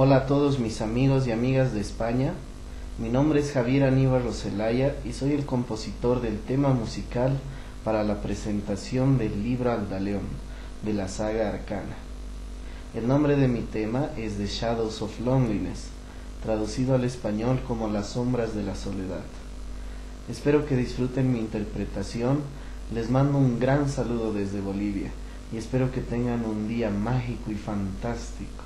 Hola a todos mis amigos y amigas de España, mi nombre es Javier Anibarro Z. y soy el compositor del tema musical para la presentación del libro Aldaleón, de la saga Arkhana. El nombre de mi tema es The Shadows of Loneliness, traducido al español como Las sombras de la soledad. Espero que disfruten mi interpretación, les mando un gran saludo desde Bolivia y espero que tengan un día mágico y fantástico.